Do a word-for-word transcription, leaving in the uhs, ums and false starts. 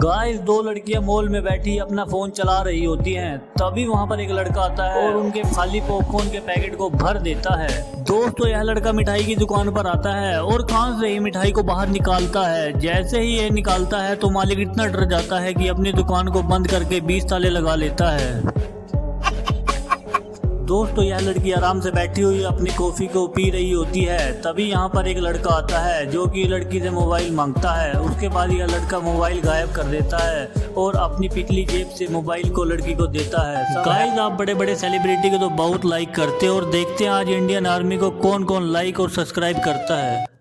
Guys दो लड़कियां mall में बैठी अपना फोन चला रही होती हैं, तभी वहां पर एक लड़का आता है और उनके खाली पॉपकॉर्न के पैकेट को भर देता है। दोस्तों यह लड़का मिठाई की दुकान पर आता है और खान से ही मिठाई को बाहर निकालता है। जैसे ही यह निकालता है तो मालिक इतना डर जाता है कि अपनी दुकान को बंद करके बीस ताले लगा लेता है। दोस्तों यह लड़की आराम से बैठी हुई अपनी कॉफ़ी को पी रही होती है, तभी यहाँ पर एक लड़का आता है जो कि लड़की से मोबाइल मांगता है। उसके बाद यह लड़का मोबाइल गायब कर देता है और अपनी पिछली जेब से मोबाइल को लड़की को देता है। गाइस आप बड़े बड़े सेलिब्रिटी को तो बहुत लाइक करते हो और देखते हैं आज इंडियन आर्मी को कौन कौन लाइक और सब्सक्राइब करता है।